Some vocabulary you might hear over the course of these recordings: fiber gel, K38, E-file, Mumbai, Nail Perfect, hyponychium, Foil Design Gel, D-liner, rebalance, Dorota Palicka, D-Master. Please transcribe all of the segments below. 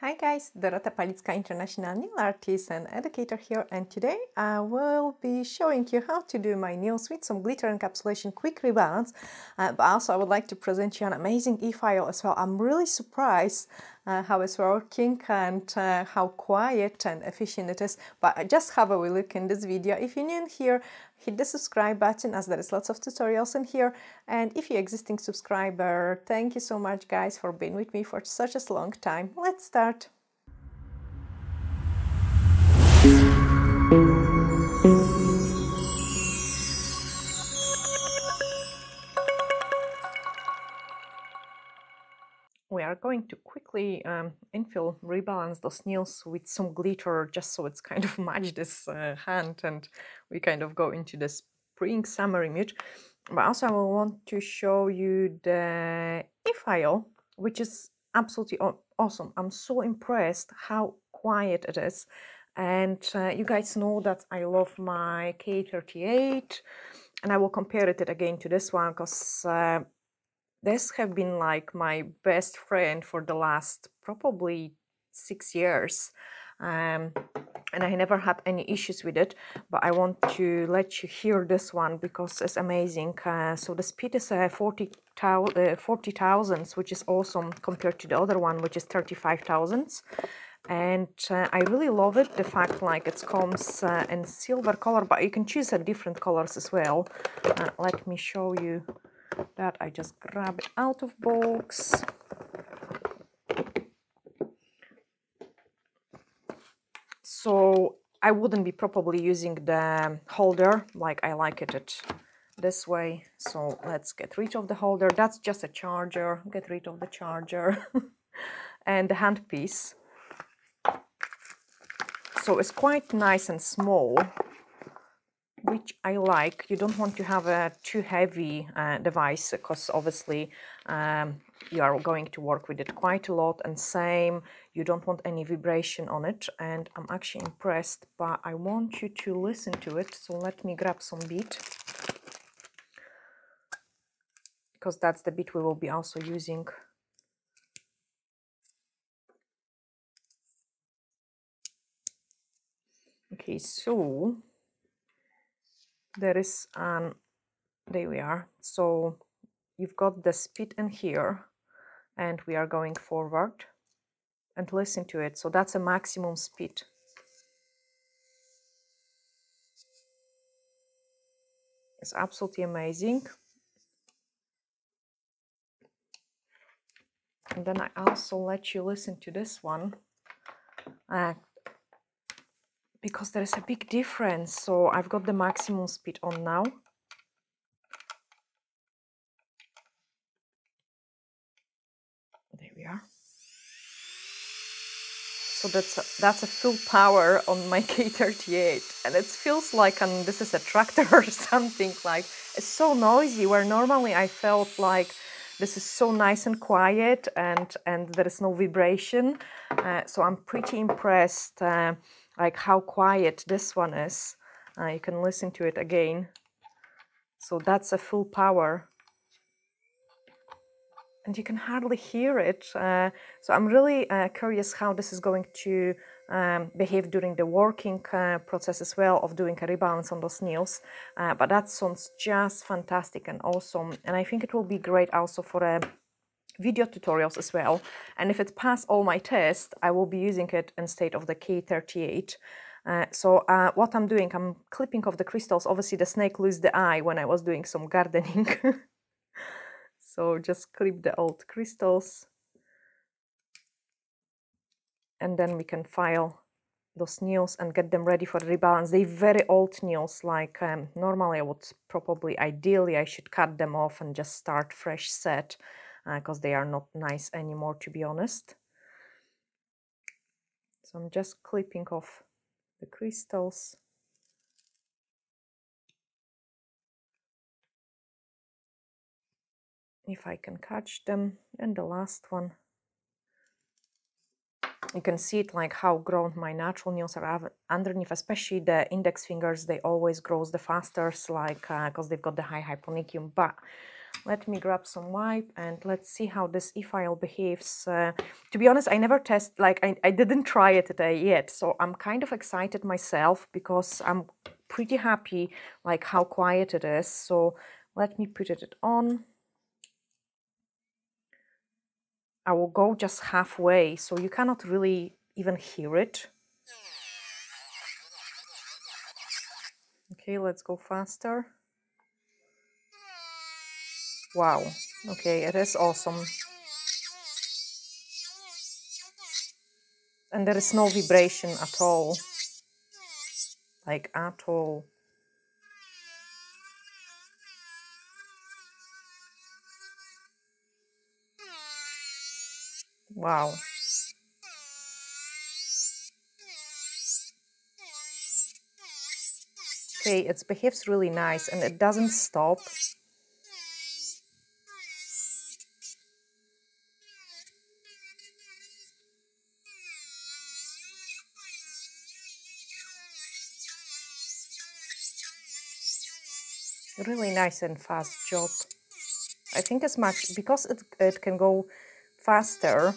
Hi guys, Dorota Palicka, international nail artist and educator here, and today I will be showing you how to do my nails with some glitter encapsulation quick ribbons. But also I would like to present you an amazing e-file as well. I'm really surprised how it's working and how quiet and efficient it is. But just have a wee look in this video. If you're new in here, hit the subscribe button as there is lots of tutorials in here. And if you're existing subscriber, thank you so much guys for being with me for such a long time. Let's start. We are going to quickly infill, rebalance those nails with some glitter just so it's kind of match this hand, and we kind of go into the spring summer image. But also I will want to show you the E-file, which is absolutely awesome. I'm so impressed how quiet it is. And you guys know that I love my K38, and I will compare it again to this one because this have been like my best friend for the last probably 6 years, and I never had any issues with it. But I want to let you hear this one because it's amazing. So the speed is 40 thousandths, which is awesome compared to the other one, which is 35 thousandths. And I really love it, the fact like it comes in silver color, but you can choose different colors as well. Let me show you that. I just grab it out of box. So I wouldn't be probably using the holder, like I like it this way. So let's get rid of the holder. That's just a charger. Get rid of the charger and the handpiece. So it's quite nice and small, which I like. You don't want to have a too heavy device because obviously you are going to work with it quite a lot, and same, you don't want any vibration on it. And I'm actually impressed, but I want you to listen to it. So let me grab some bead, because that's the bead we will be also using. Okay, so there is an, there we are. So you've got the speed in here, and we are going forward, and listen to it. So that's a maximum speed. It's absolutely amazing. And then I also let you listen to this one, because there is a big difference. So I've got the maximum speed on now. There we are. So that's a full power on my K38, and it feels like this is a tractor or something. Like, it's so noisy, where normally I felt like this is so nice and quiet, and there is no vibration. So I'm pretty impressed like how quiet this one is. You can listen to it again. So that's a full power, and you can hardly hear it. So I'm really curious how this is going to behave during the working process as well of doing a rebalance on those nails. But that sounds just fantastic and awesome, and I think it will be great also for a video tutorials as well. And if it passes all my tests, I will be using it instead of the K38. So what I'm doing, I'm clipping off the crystals. Obviously the snake lose the eye when I was doing some gardening. So just clip the old crystals, and then we can file those nails and get them ready for the rebalance. They're very old nails, like normally I would probably, ideally I should cut them off and just start fresh set, because they are not nice anymore, to be honest. So I'm just clipping off the crystals. If I can catch them. And the last one. You can see it like how grown my natural nails are underneath, especially the index fingers. They always grow the fastest, like because they've got the high hyponychium. But Let me grab some wipe and let's see how this E-file behaves. To be honest, I never test, like I didn't try it today yet. So I'm kind of excited myself because I'm pretty happy like how quiet it is. So let me put it on. I will go just halfway, so you cannot really even hear it. Okay, let's go faster. Wow, okay, it is awesome. And there is no vibration at all. Like, at all. Wow. Okay, it behaves really nice and it doesn't stop. Really nice and fast job. I think as much because it can go faster,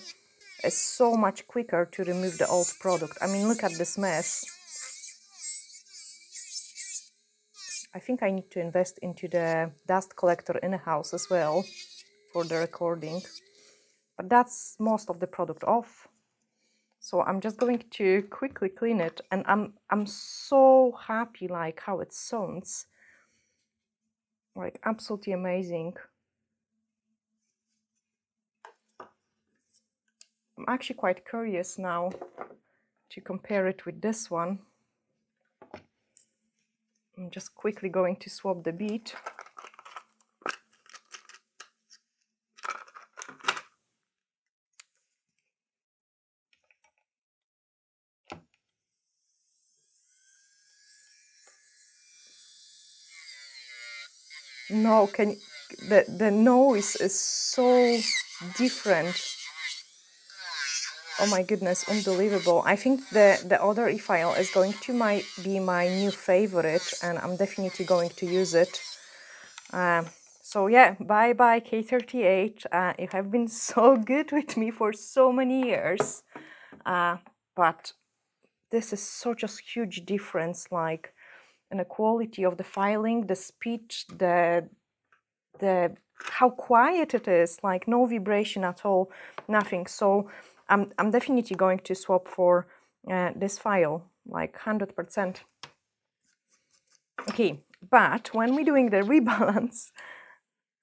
it's so much quicker to remove the old product. I mean, look at this mess. I think I need to invest into the dust collector in the house as well for the recording, but that's most of the product off. So I'm just going to quickly clean it, and I'm so happy like how it sounds. Like, absolutely amazing. I'm actually quite curious now to compare it with this one. I'm just quickly going to swap the bead. No, the noise is so different. Oh my goodness, unbelievable. I think the other E-file is going to be my new favorite, and I'm definitely going to use it. So yeah, bye-bye K38. You have been so good with me for so many years. But this is such a huge difference, like, and the quality of the filing, the speed, the how quiet it is, like no vibration at all, nothing. So I'm definitely going to swap for this file, like 100%. Okay, but when we're doing the rebalance,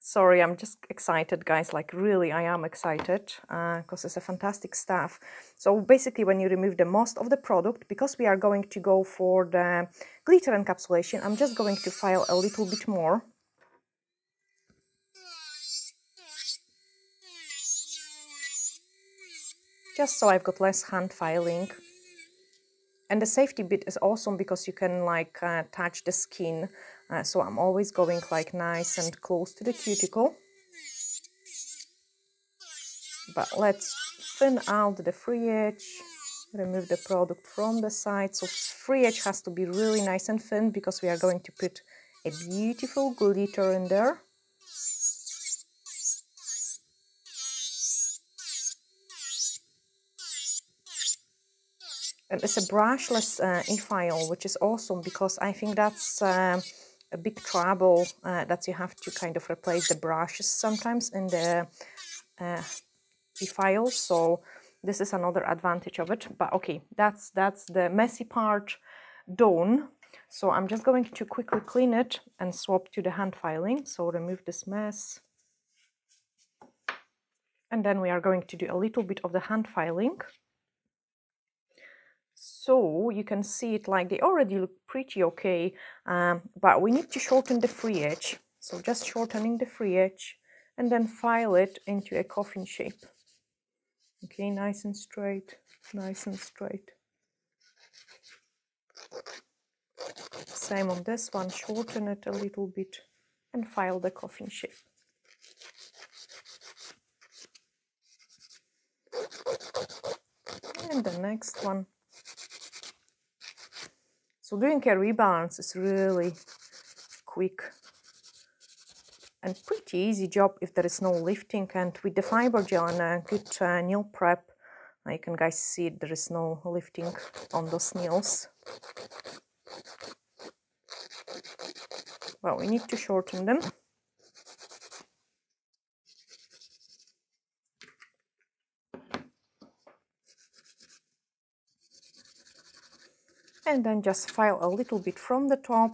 sorry, I'm just excited, guys, like really I am excited because it's a fantastic stuff. So basically when you remove the most of the product, because we are going to go for the glitter encapsulation, I'm just going to file a little bit more. Just so I've got less hand filing. And the safety bit is awesome because you can like touch the skin. So I'm always going like nice and close to the cuticle. But let's thin out the free edge, remove the product from the side. So free edge has to be really nice and thin because we are going to put a beautiful glitter in there. And it's a brushless E-file, which is awesome because I think that's a big trouble that you have to kind of replace the brushes sometimes in the E-file. So this is another advantage of it. But okay, that's the messy part done. So I'm just going to quickly clean it and swap to the hand filing. So remove this mess. And then we are going to do a little bit of the hand filing. So you can see it like they already look pretty okay, but we need to shorten the free edge. So just shortening the free edge and then file it into a coffin shape. Okay, nice and straight, nice and straight. Same on this one, shorten it a little bit and file the coffin shape. And the next one. So doing a rebalance is really quick. and pretty easy job if there is no lifting. And with the fiber gel and a good nail prep, you can guys see it, there is no lifting on those nails. Well, we need to shorten them. And then just file a little bit from the top.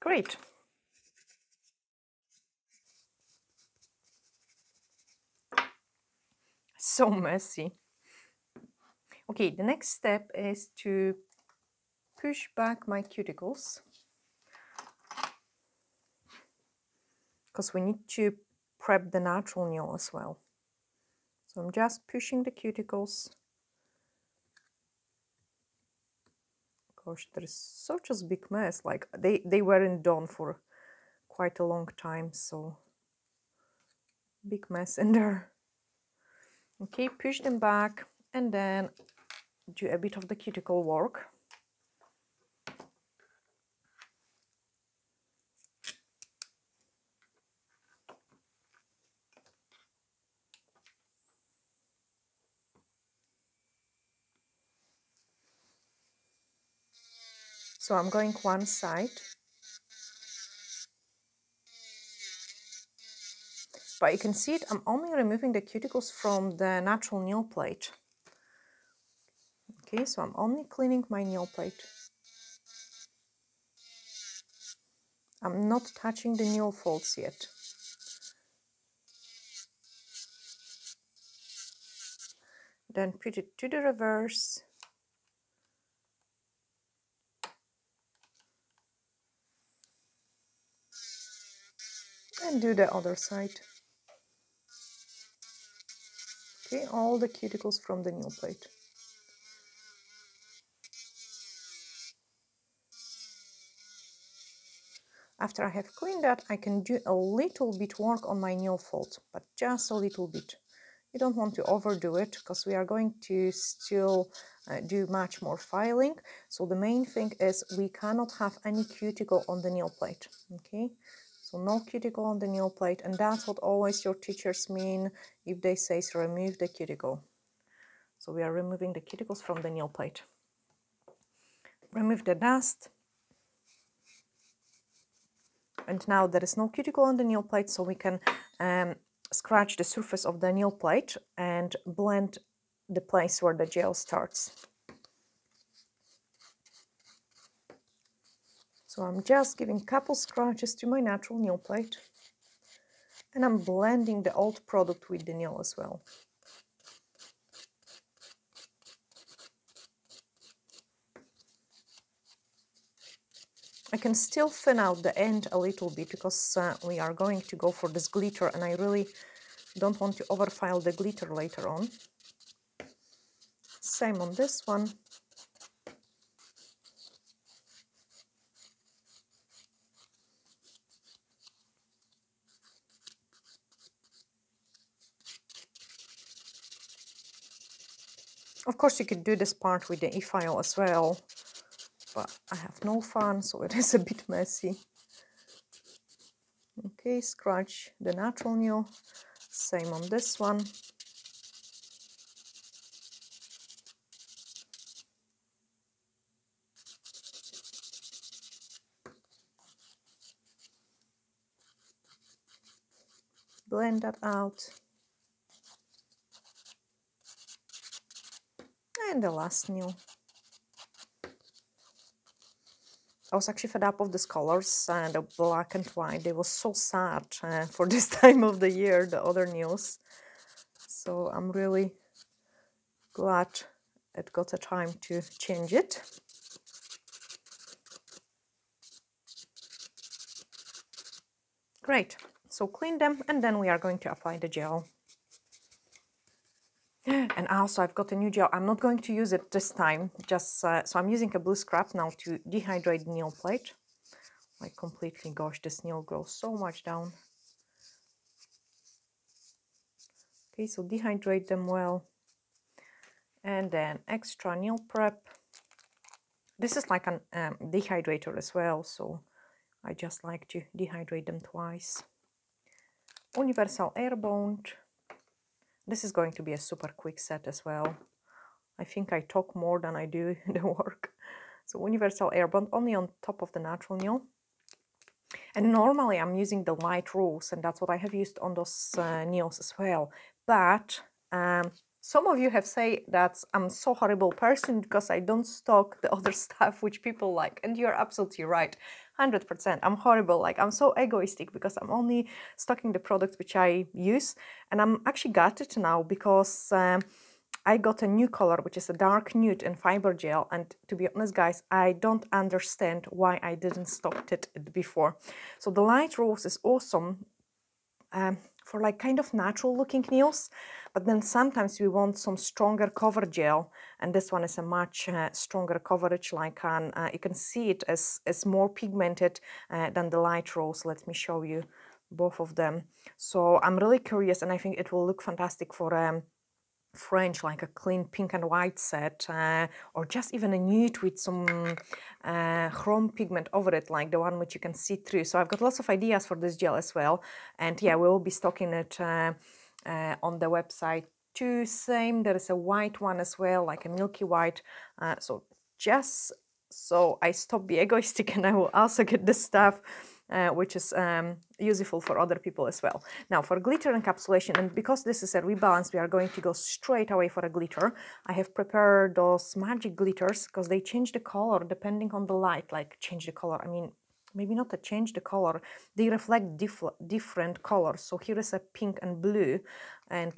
Great. So messy. Okay, the next step is to push back my cuticles, because we need to prep the natural nail as well. So I'm just pushing the cuticles. Gosh, there is such a big mess, like they weren't done for quite a long time, so big mess in there. Okay, push them back and then do a bit of the cuticle work. So I'm going one side, but you can see it, I'm only removing the cuticles from the natural nail plate. Okay, so I'm only cleaning my nail plate. I'm not touching the nail folds yet. Then put it to the reverse. And do the other side. Okay, all the cuticles from the nail plate. After I have cleaned that, I can do a little bit work on my nail fold, but just a little bit. You don't want to overdo it, because we are going to still do much more filing. So the main thing is we cannot have any cuticle on the nail plate. Okay. So no cuticle on the nail plate, and that's what always your teachers mean if they say remove the cuticle. So we are removing the cuticles from the nail plate. Remove the dust. And now there is no cuticle on the nail plate, so we can scratch the surface of the nail plate and blend the place where the gel starts. So I'm just giving a couple scratches to my natural nail plate, and I'm blending the old product with the nail as well. I can still thin out the end a little bit, because we are going to go for this glitter, and I really don't want to overfile the glitter later on. Same on this one. Of course, you could do this part with the E-file as well, but I have no fun, so it is a bit messy. Okay, scratch the natural nail, same on this one. Blend that out. And the last nail. I was actually fed up of these colors, the black and white. They were so sad for this time of the year, the other nails. So I'm really glad it got a time to change it. Great. So clean them, and then we are going to apply the gel. And also I've got a new gel. I'm not going to use it this time, just so I'm using a blue scrap now to dehydrate the nail plate. Like completely, gosh, this nail grows so much down. Okay, so dehydrate them well. And then extra meal prep. This is like an dehydrator as well, so I just like to dehydrate them twice. Universal air-boned. This is going to be a super quick set as well. I think I talk more than I do the work. So universal air-boned only on top of the natural nail. And normally I'm using the light rolls, and that's what I have used on those nails as well. But some of you have said that I'm so horrible person because I don't stock the other stuff which people like. And you're absolutely right, 100%. I'm horrible, like I'm so egoistic because I'm only stocking the products which I use. And I'm actually gutted now because I got a new color, which is a dark nude in fiber gel. And to be honest, guys, I don't understand why I didn't stock it before. So the light rose is awesome for like kind of natural looking nails. But then sometimes we want some stronger cover gel. And this one is a much stronger coverage, like an, you can see it as more pigmented than the light rose. Let me show you both of them. So I'm really curious, and I think it will look fantastic for French, like a clean pink and white set, or just even a nude with some chrome pigment over it, like the one which you can see through. So I've got lots of ideas for this gel as well, and yeah, we'll be stocking it on the website too. Same, there is a white one as well, like a milky white, so just so I stop being egoistic, and I will also get this stuff which is useful for other people as well. Now for glitter encapsulation, and because this is a rebalance, we are going to go straight away for a glitter. I have prepared those magic glitters because they change the color depending on the light, like change the color. I mean, maybe not to change the color, they reflect different colors. So here is a pink and blue, and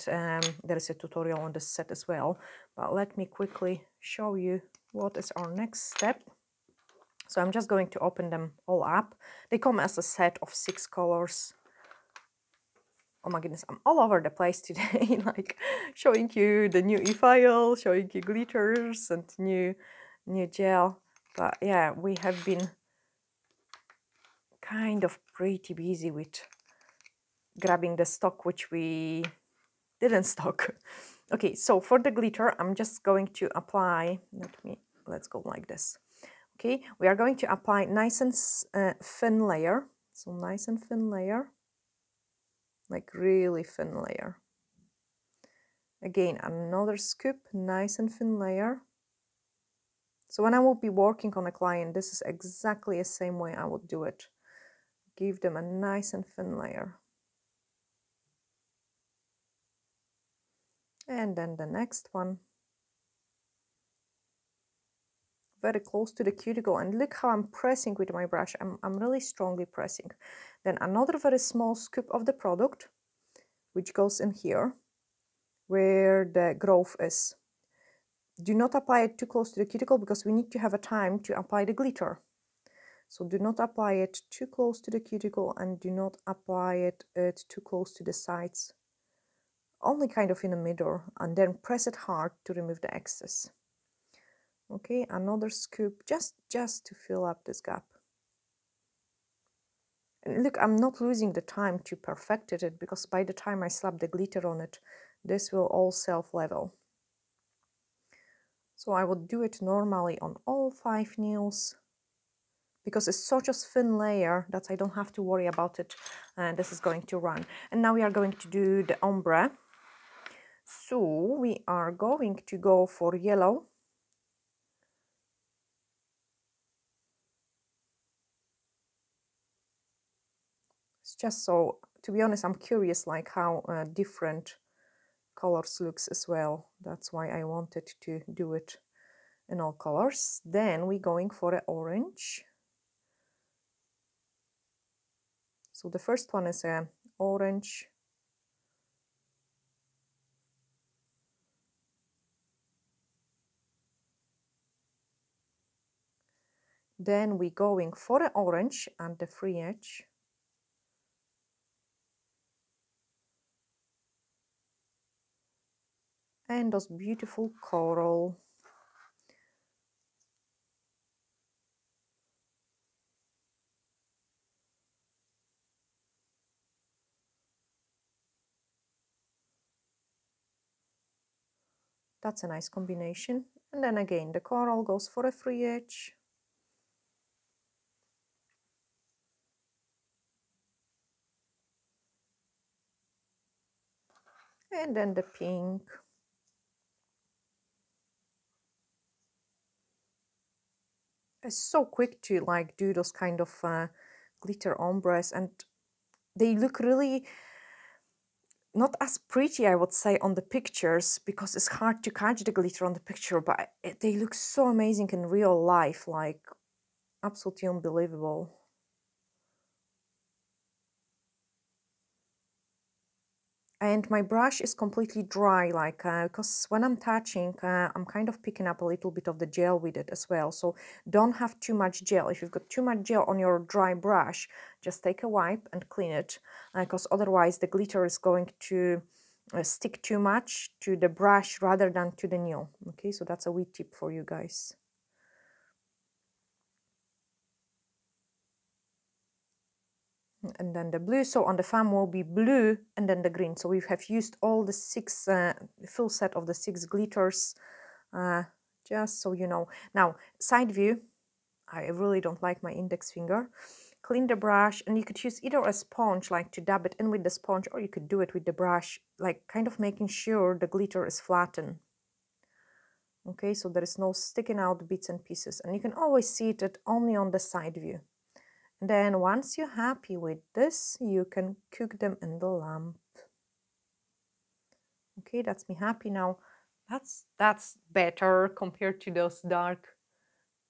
there is a tutorial on this set as well. But let me quickly show you what is our next step. So I'm just going to open them all up. They come as a set of 6 colors. Oh my goodness, I'm all over the place today, like showing you the new E-file, showing you glitters and new gel. But yeah, we have been kind of pretty busy with grabbing the stock which we didn't stock. Okay, so for the glitter, I'm just going to apply, let's go like this. Okay, we are going to apply nice and thin layer, so nice and thin layer, like really thin layer. Again, another scoop, nice and thin layer. So when I will be working on a client, this is exactly the same way I would do it. Give them a nice and thin layer. And then the next one. Very close to the cuticle, and look how I'm pressing with my brush. I'm really strongly pressing. Then another very small scoop of the product, which goes in here, where the growth is. Do not apply it too close to the cuticle because we need to have a time to apply the glitter. So do not apply it too close to the cuticle, and do not apply it too close to the sides. Only kind of in the middle, and then press it hard to remove the excess. Okay, another scoop, just to fill up this gap. And look, I'm not losing the time to perfect it, because by the time I slap the glitter on it, this will all self-level. So I would do it normally on all 5 nails, because it's such a thin layer that I don't have to worry about it, and this is going to run. And now we are going to do the ombre. So we are going to go for yellow. Just so, to be honest, I'm curious like how different colors looks as well. That's why I wanted to do it in all colors. Then we're going for an orange. So the first one is an orange. Then we're going for an orange and the free edge. And those beautiful coral. That's a nice combination. And then again, the coral goes for a free edge. And then the pink. It's so quick to like do those kind of glitter ombres, and they look really not as pretty, I would say, on the pictures, because it's hard to catch the glitter on the picture, but they look so amazing in real life, like absolutely unbelievable. And my brush is completely dry, like because when I'm touching, I'm kind of picking up a little bit of the gel with it as well. So don't have too much gel. If you've got too much gel on your dry brush, just take a wipe and clean it, because otherwise the glitter is going to stick too much to the brush rather than to the nail. Okay, so that's a wee tip for you guys. And then the blue, so on the farm will be blue, and then the green. So we have used all the six, full set of the six glitters, just so you know. Now, side view, I really don't like my index finger. Clean the brush, and you could use either a sponge, like to dab it in with the sponge, or you could do it with the brush, like kind of making sure the glitter is flattened. Okay, so there is no sticking out bits and pieces, and you can always see it only on the side view. Then once you're happy with this, you can cook them in the lamp. Okay, that's me happy now. That's better compared to those dark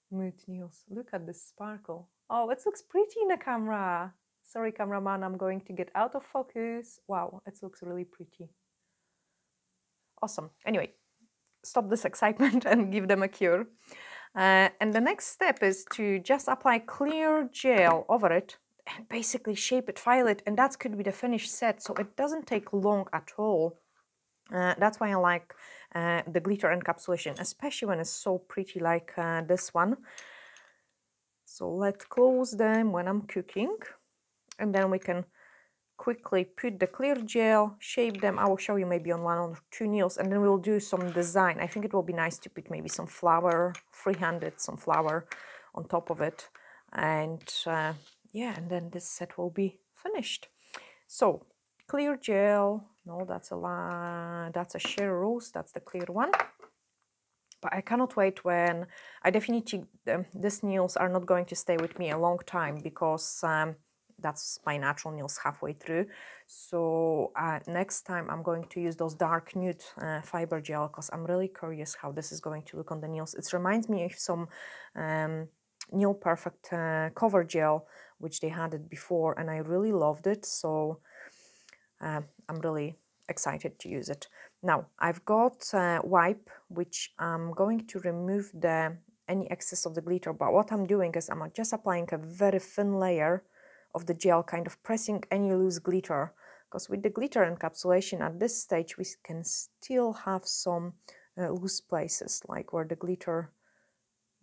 mute nails. Look at this sparkle. Oh, it looks pretty in the camera. Sorry, cameraman, I'm going to get out of focus. Wow, it looks really pretty. Awesome. Anyway, stop this excitement and give them a cure. And the next step is to just apply clear gel over it and basically shape it, file it, and that could be the finished set. So it doesn't take long at all. That's why I like the glitter encapsulation, especially when it's so pretty like this one. So let's close them when I'm cooking, and then we can quickly put the clear gel, shape them. I will show you maybe on one or two nails, and then we'll do some design. I think it will be nice to put maybe some flower, freehanded some flower on top of it, and yeah, and then this set will be finished. So clear gel, no, that's a sheer rose, that's the clear one. But I cannot wait when I definitely these nails are not going to stay with me a long time, because that's my natural nails halfway through. So next time I'm going to use those dark nude fiber gel, because I'm really curious how this is going to look on the nails. It reminds me of some Nail Perfect cover gel, which they had it before, and I really loved it. So I'm really excited to use it. Now I've got a wipe, which I'm going to remove any excess of the glitter. But what I'm doing is I'm just applying a very thin layer of the gel, kind of pressing any loose glitter, because with the glitter encapsulation at this stage we can still have some loose places, like where the glitter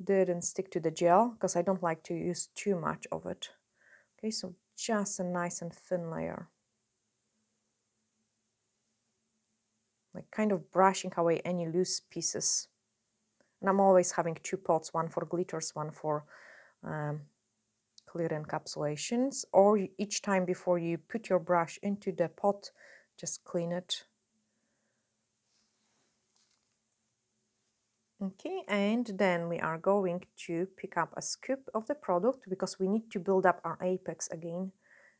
didn't stick to the gel, because I don't like to use too much of it. Okay, so just a nice and thin layer, like kind of brushing away any loose pieces. And I'm always having two pots, one for glitters, one for clear encapsulations, or each time before you put your brush into the pot, just clean it. Okay, and then we are going to pick up a scoop of the product, because we need to build up our apex again.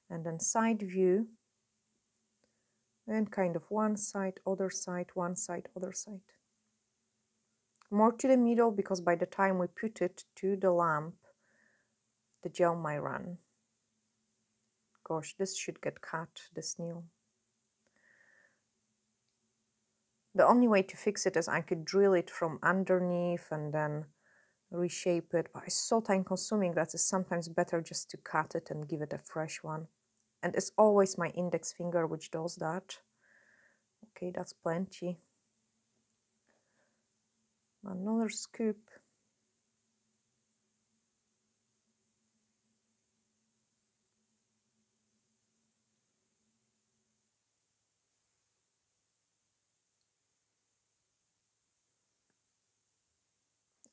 And then side view, and kind of one side, other side, one side, other side. More to the middle, because by the time we put it to the lamp, the gel might run. Gosh, this should get cut, this nail. The only way to fix it is I could drill it from underneath and then reshape it, but it's so time consuming that it's sometimes better just to cut it and give it a fresh one. And it's always my index finger which does that. Okay, that's plenty. Another scoop.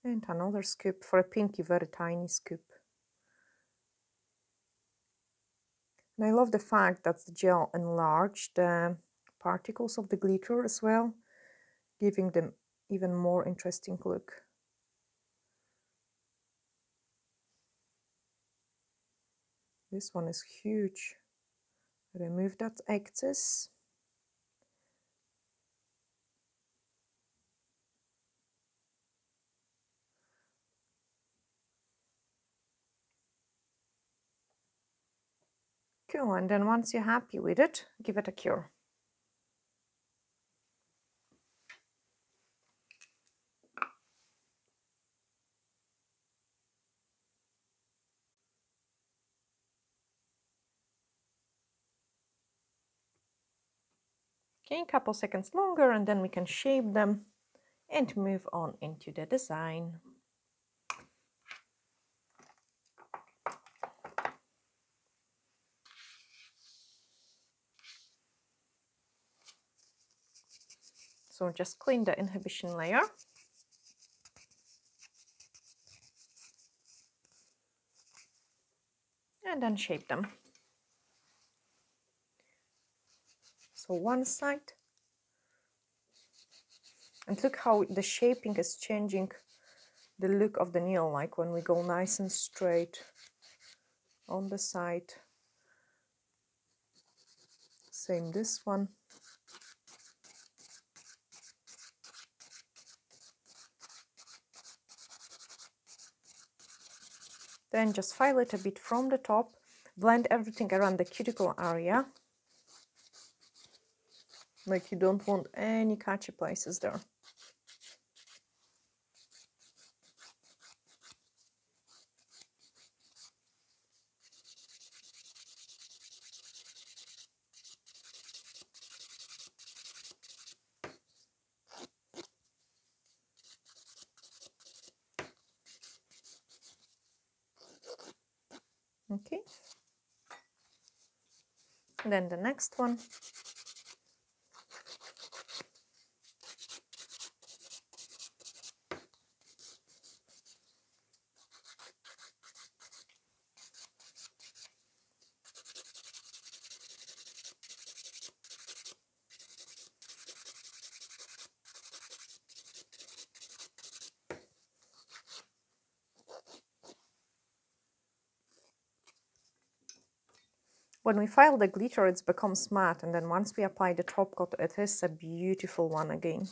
and another scoop for a pinky, very tiny scoop. And I love the fact that the gel enlarged the particles of the glitter as well, giving them even more interesting look. This one is huge. Remove that excess. Cool, and then once you're happy with it, give it a cure. Okay, a couple seconds longer, and then we can shape them and move on into the design. So just clean the inhibition layer. And then shape them. So one side. And look how the shaping is changing the look of the nail, like when we go nice and straight on the side. Same this one. Then just file it a bit from the top, blend everything around the cuticle area. Like you don't want any catchy places there. Okay, and then the next one. When we file the glitter, it becomes matte, and then once we apply the top coat, it is a beautiful one again.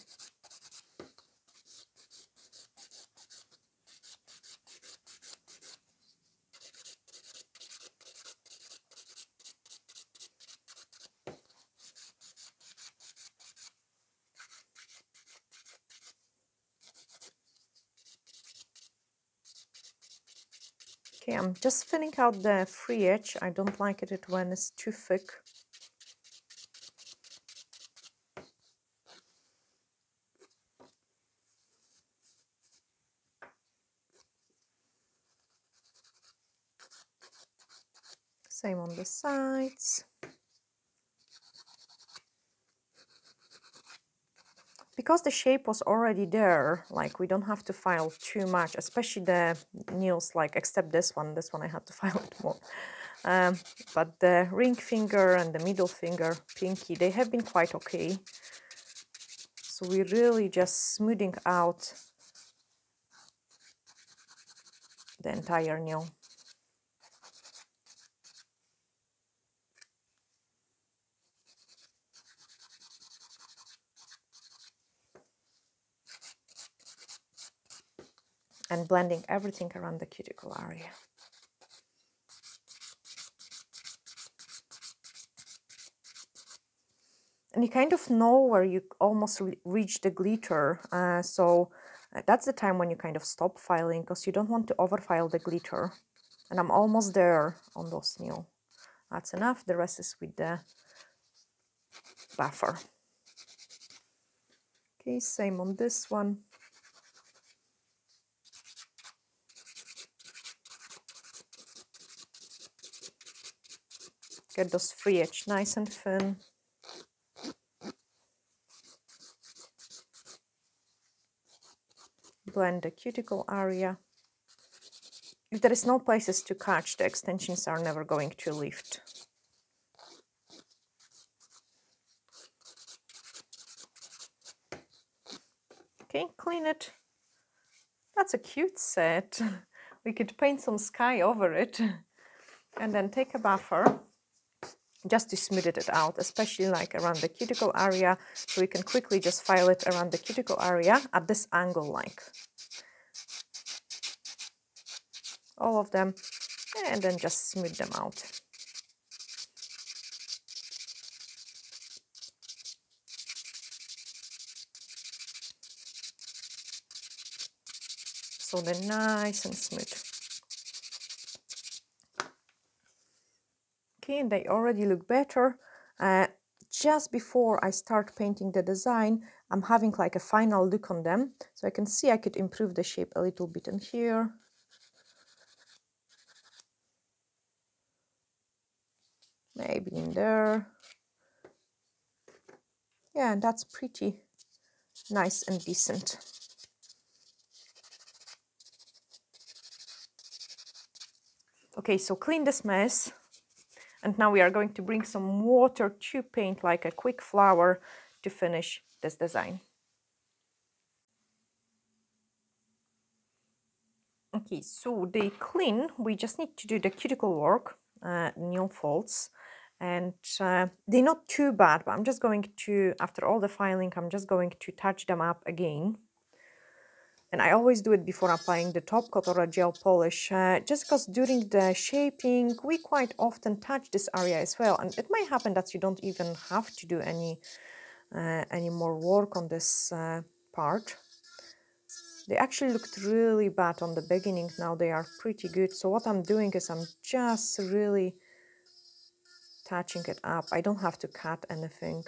I'm just filling out the free edge. I don't like it when it's too thick. Same on the sides. Because the shape was already there, like we don't have to file too much, especially the nails, like except this one I had to file it more. But the ring finger and the middle finger, pinky, they have been quite okay. So we're really just smoothing out the entire nail. And blending everything around the cuticle area. And you kind of know where you almost reach the glitter, so that's the time when you kind of stop filing, because you don't want to overfile the glitter. And I'm almost there on those nails. That's enough, the rest is with the buffer. Okay, same on this one. Get those free edge nice and thin. blend the cuticle area. If there is no places to catch, the extensions are never going to lift. Okay, clean it. That's a cute set. We could paint some sky over it and then take a buffer just to smooth it out, especially like around the cuticle area, so we can quickly just file it around the cuticle area at this angle, like all of them, and then just smooth them out. So they're nice and smooth. Okay, and they already look better. Just before I start painting the design, I'm having like a final look on them. So I can see I could improve the shape a little bit in here. Maybe in there. Yeah, and that's pretty nice and decent. Okay, so clean this mess, and now we are going to bring some water to paint like a quick flower to finish this design. Okay, so the clean, we just need to do the cuticle work, nail folds, and they're not too bad, but I'm just going to, after all the filing, I'm just going to touch them up again. And I always do it before applying the top coat or a gel polish, just because during the shaping, we quite often touch this area as well. And it may happen that you don't even have to do any more work on this part. They actually looked really bad on the beginning. Now they are pretty good. So what I'm doing is I'm just really touching it up. I don't have to cut anything.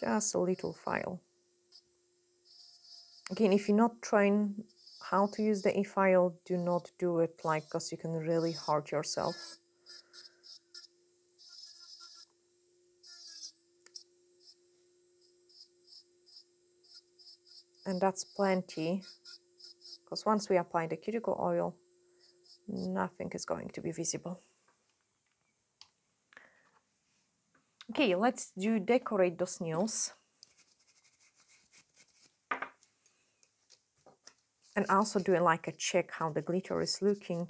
Just a little file. Again, if you're not trained how to use the E-file, do not do it, like, because you can really hurt yourself. And that's plenty, because once we apply the cuticle oil, nothing is going to be visible. Okay, let's decorate those nails. And also doing like a check how the glitter is looking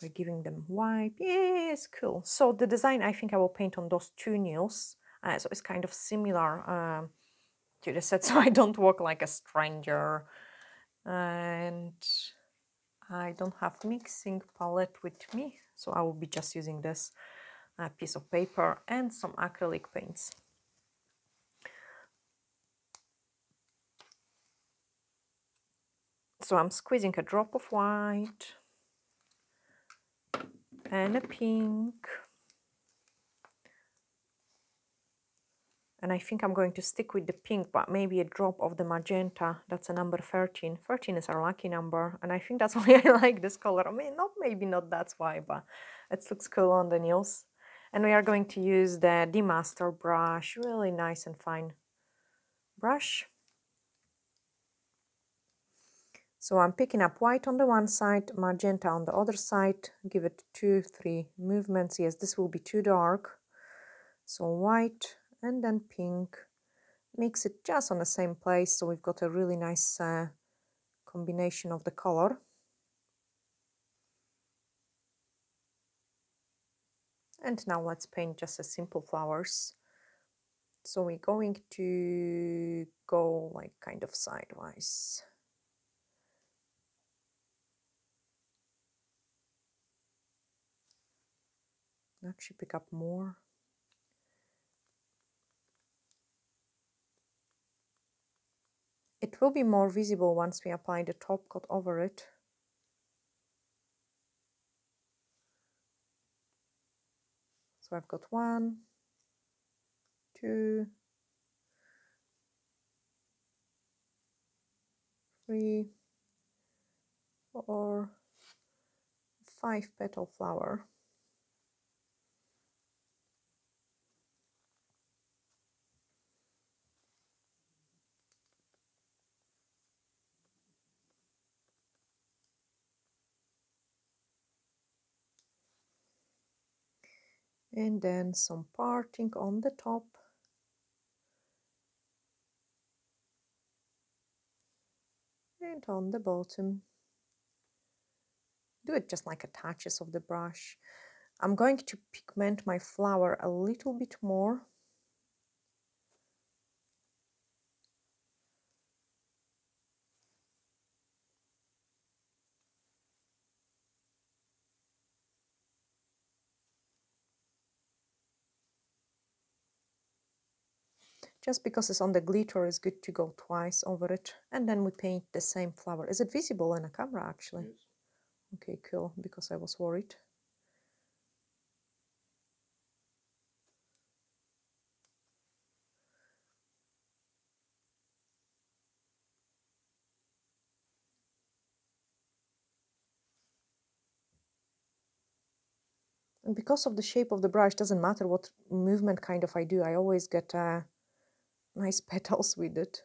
by giving them wipe. Yes, cool. So the design, I think I will paint on those two nails. So it's kind of similar to the set, so I don't walk like a stranger. And I don't have mixing palette with me, so I will be just using this. A piece of paper and some acrylic paints. So I'm squeezing a drop of white and a pink. And I think I'm going to stick with the pink, but maybe a drop of the magenta. That's a number 13. 13 is our lucky number, and I think that's why I like this color. I mean, maybe not that's why, but it looks cool on the nails. And we are going to use the D-Master brush, really nice and fine brush. So I'm picking up white on the one side, magenta on the other side. Give it 2-3 movements. Yes, this will be too dark. So white and then pink. Mix it just on the same place, so we've got a really nice combination of the color. And now let's paint just a simple flowers. So we're going to go like kind of sidewise. Actually pick up more. It will be more visible once we apply the top coat over it. So I've got 1, 2, 3, 4, 5 petal flower. and then some parting on the top. And on the bottom. Do it just like a touches of the brush. I'm going to pigment my flower a little bit more. Just because it's on the glitter, it's good to go twice over it. And then we paint the same flower. Is it visible in a camera, actually? Yes. Okay, cool, because I was worried. And because of the shape of the brush, doesn't matter what movement kind of I do, I always get nice petals with it.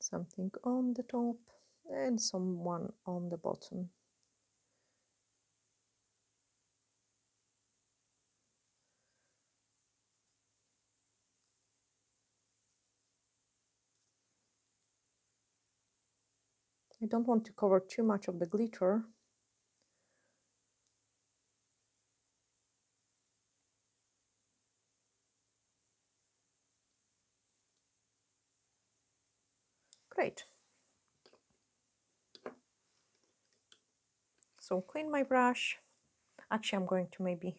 Something on the top and someone on the bottom. I don't want to cover too much of the glitter. Great. So clean my brush. Actually, I'm going to maybe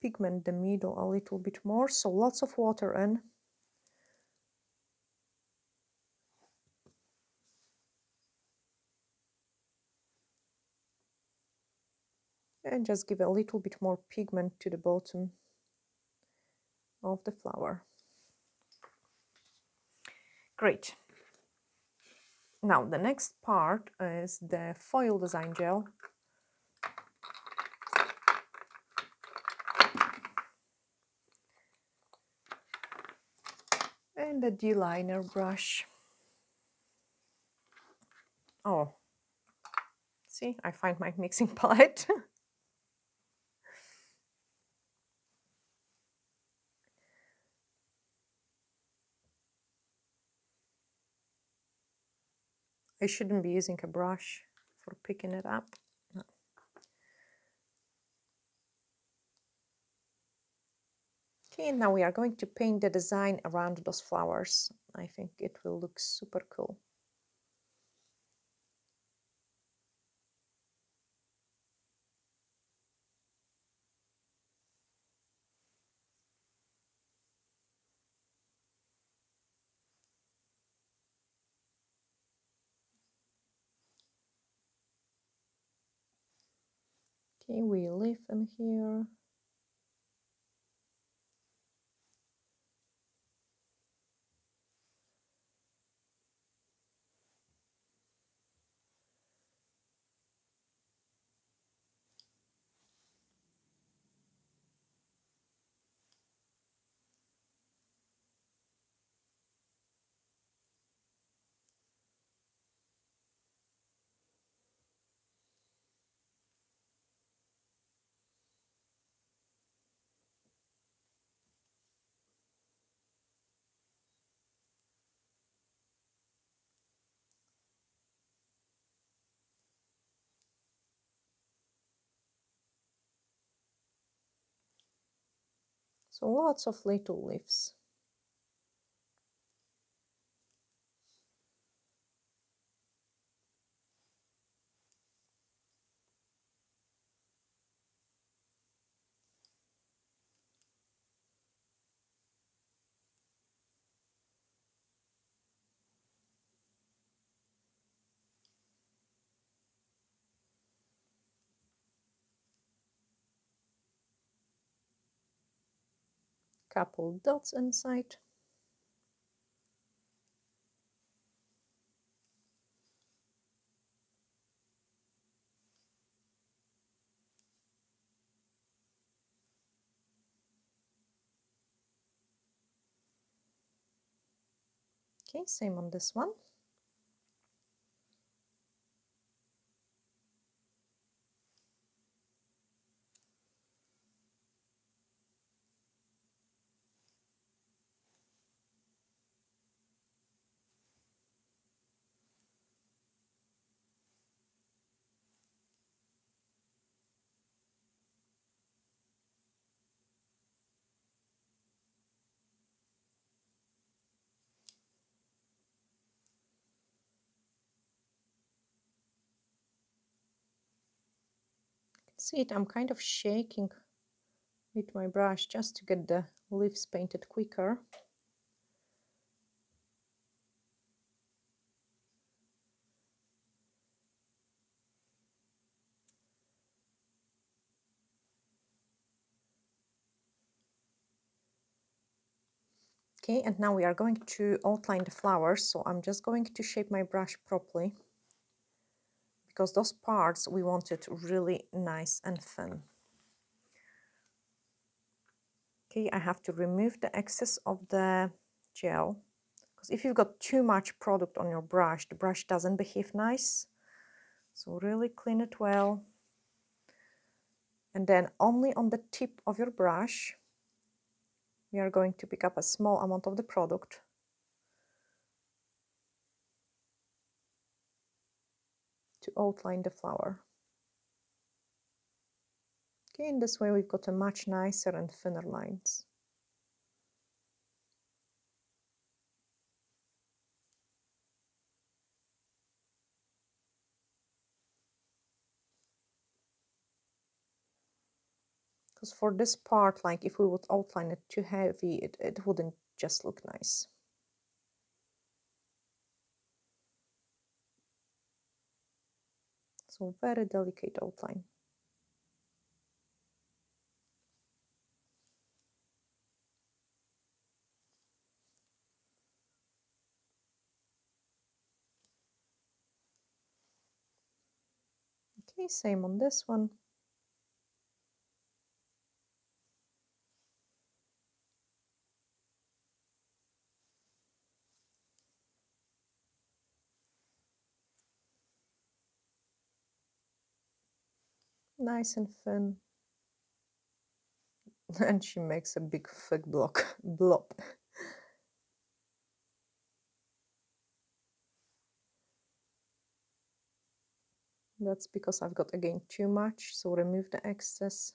pigment the middle a little bit more. So lots of water in. And just give a little bit more pigment to the bottom of the flower. Great. Now the next part is the foil design gel. And the D-liner brush. Oh, see, I find my mixing palette. I shouldn't be using a brush for picking it up. No. Okay, and now we are going to paint the design around those flowers. I think it will look super cool. Okay, we leave them here. So lots of little leaves. Couple dots inside. Okay, same on this one. See it, I'm kind of shaking with my brush just to get the leaves painted quicker. Okay, and now we are going to outline the flowers, so I'm just going to shape my brush properly, because those parts we want it really nice and thin. Okay, I have to remove the excess of the gel, because if you've got too much product on your brush, the brush doesn't behave nice. So really clean it well. And then only on the tip of your brush, we are going to pick up a small amount of the product. To outline the flower. Okay, in this way we've got a much nicer and thinner lines. Because for this part, like if we would outline it too heavy, it wouldn't just look nice. So very delicate outline. Okay, same on this one. Nice and thin, and she makes a big thick blob. That's because I've got again too much, so remove the excess.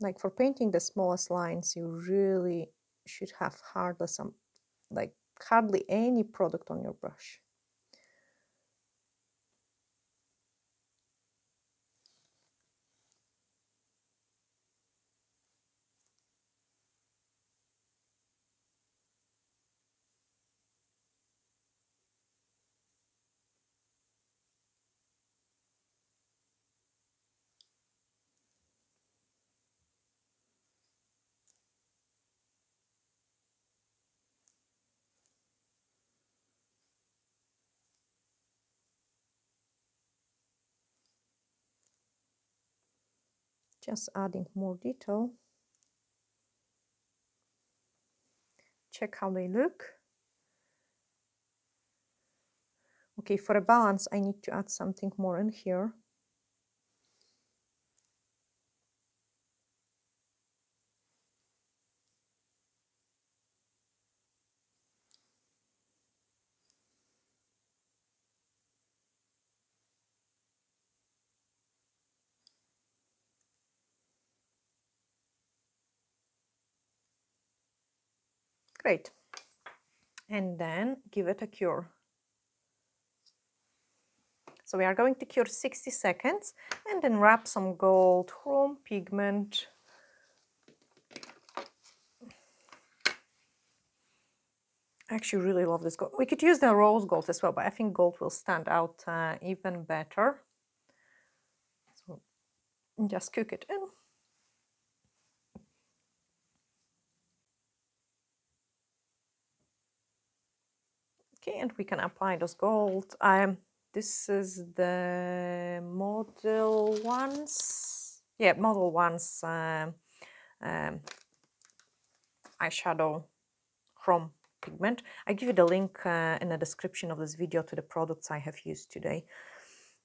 Like for painting the smallest lines, you really should have hardly any product on your brush. Just adding more detail. Check how they look. Okay, for a balance, I need to add something more in here. Great, and then give it a cure. So we are going to cure 60 seconds and then wrap some gold chrome pigment. I actually really love this gold. We could use the rose gold as well, but I think gold will stand out even better. So just cook it in. And we can apply those gold. This is the model ones, eyeshadow from pigment. I give you the link in the description of this video to the products I have used today.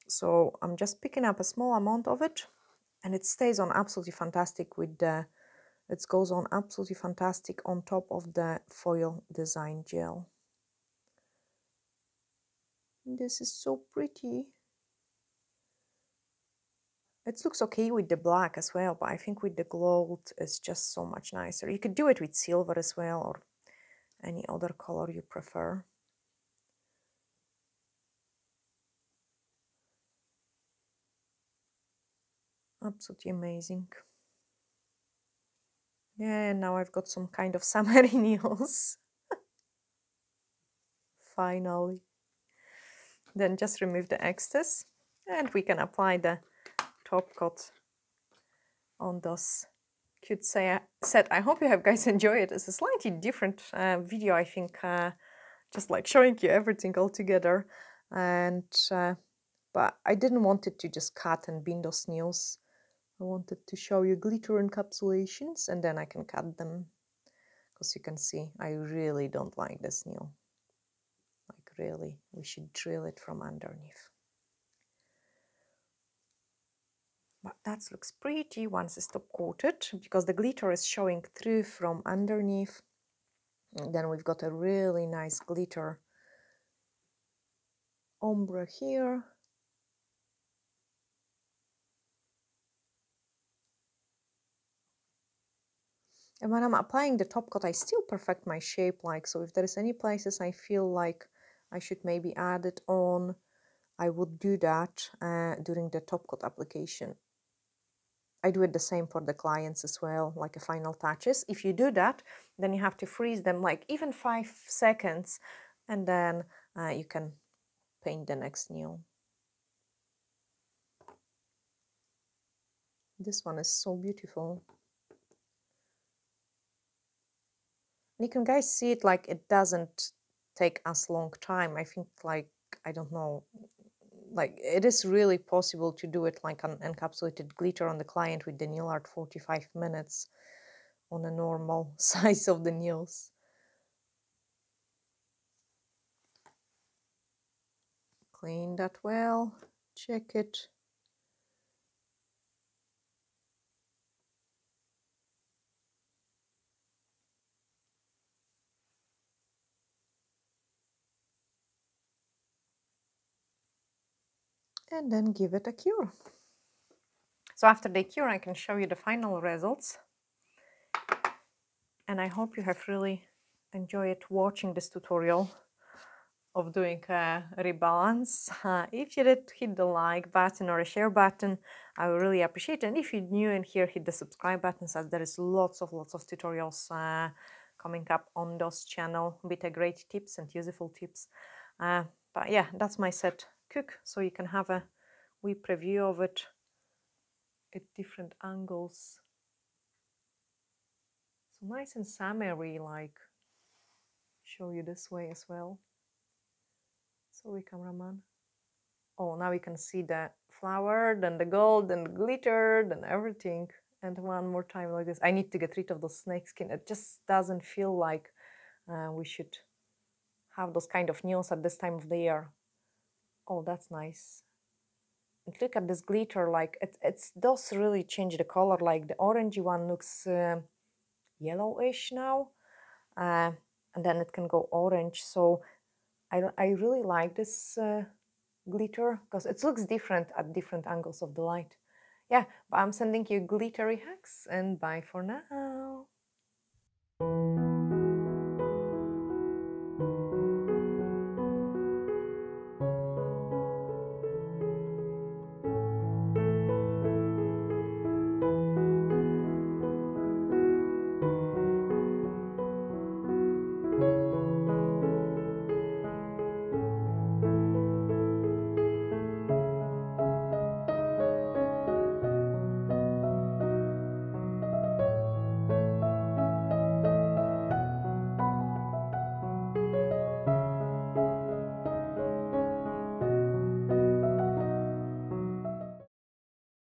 So I'm just picking up a small amount of it, and it stays on absolutely fantastic with the, it goes on absolutely fantastic on top of the Foil Design Gel. This is so pretty. It looks okay with the black as well, but I think with the gold it's just so much nicer. You could do it with silver as well, or any other color you prefer. Absolutely amazing. Yeah, now I've got some kind of summer nails. Finally. Then just remove the excess, and we can apply the top coat on those cute set. I hope you have guys enjoyed it. It's a slightly different video, I think, just like showing you everything all together, and but I didn't want it to just cut and bend those nails. I wanted to show you glitter encapsulations, and then I can cut them, because you can see I really don't like this nail. Like really, we should drill it from underneath. But that looks pretty once it's top coated, because the glitter is showing through from underneath. And then we've got a really nice glitter ombre here. And when I'm applying the top coat, I still perfect my shape, like, so if there is any places I feel like I should maybe add it on, I would do that during the top coat application. I do it the same for the clients as well, like a final touches. If you do that, then you have to freeze them like even 5 seconds, and then you can paint the next nail. This one is so beautiful. You can guys see it, like it doesn't take us long time. I think, like, I don't know, like it is really possible to do it like an encapsulated glitter on the client with the nail art 45 minutes on a normal size of the nails. Clean that well, check it. And then give it a cure. So after the cure, I can show you the final results. And I hope you have really enjoyed watching this tutorial of doing a rebalance. If you did, hit the like button or a share button. I would really appreciate it. And if you're new in here, hit the subscribe button, as there is lots of tutorials coming up on this channel with great tips and useful tips. But yeah, that's my set. Cook, so you can have a wee preview of it at different angles. So nice and summery, like, show you this way as well. Sorry, cameraman. Oh, now you can see the flower, then the gold, then the glitter, then everything. And one more time like this. I need to get rid of the snake skin. It just doesn't feel like we should have those kind of nails at this time of the year. Oh, that's nice. And look at this glitter, like it does really change the color. Like the orangey one looks yellowish now, and then it can go orange. So I really like this glitter, because it looks different at different angles of the light. Yeah, but I'm sending you glittery hacks, and bye for now.